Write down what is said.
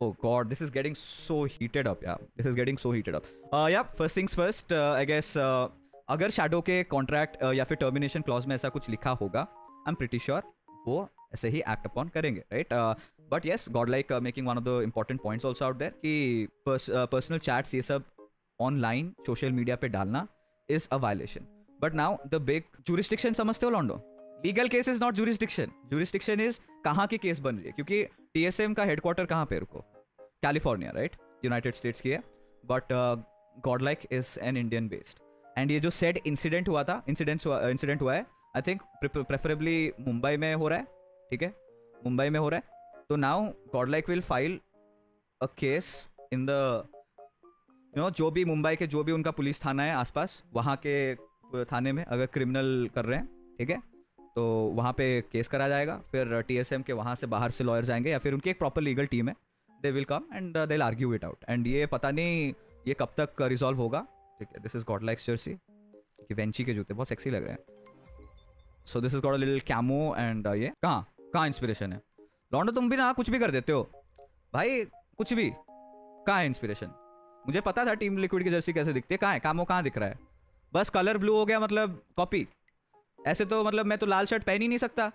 Oh god, this is getting so heated up. Yeah, this is getting so heated up. Yeah, first things first, I guess अगर shadow के contract या फिर termination clause में ऐसा कुछ लिखा होगा, आई एम प्रिटी श्योर वो ऐसे ही एक्ट अपॉन करेंगे, right? But yes, Godlike making one of the important points also out there कि पर्सनल चैट्स ये सब ऑनलाइन सोशल मीडिया पे डालना is a violation. But now the big jurisdiction, समझते हो लॉन्डो? Legal case is not jurisdiction. Jurisdiction is कहाँ के केस बन रही है, क्योंकि TSM का हेडक्वार्टर कहाँ पे, रुको, कैलिफोर्निया, राइट, यूनाइटेड स्टेट्स की है. But Godlike is an Indian based, and ये जो सेड इंसिडेंट हुआ था, इंसिडेंट हुआ है आई थिंक प्रेफरेबली मुंबई में हो रहा है, ठीक है, मुंबई में हो रहा है. तो now Godlike will file a case in the, you know, जो भी मुंबई के जो भी उनका पुलिस थाना है आसपास, वहाँ के थाने में अगर क्रिमिनल कर रहे हैं, ठीक है, तो वहाँ पे केस करा जाएगा. फिर TSM के वहाँ से बाहर से लॉयर्स आएंगे या फिर उनकी एक प्रॉपर लीगल टीम है, they will come and they will argue it out. And ये पता नहीं ये कब तक रिजॉल्व होगा, ठीक है. This is Godlike jersey, कि वेंची के जूते बहुत सेक्सी लग रहे हैं. So this is got a little camo and ये कहाँ इंस्पिरेशन है लॉन्डो? तुम भी ना कुछ भी कर देते हो भाई, कुछ भी. कहाँ है इंस्पिरेशन? मुझे पता था टीम लिक्विड की जर्सी कैसे दिखती है. कहाँ है कामो? कहाँ दिख रहा है? बस कलर ब्लू हो गया, मतलब कॉपी. ऐसे तो मतलब मैं तो लाल शर्ट पहन ही नहीं सकता.